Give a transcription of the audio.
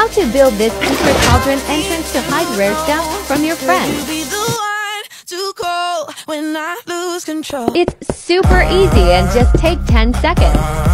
How to build this secret cauldron entrance to hide rare stuff from your friends. It's super easy and just take 10 seconds.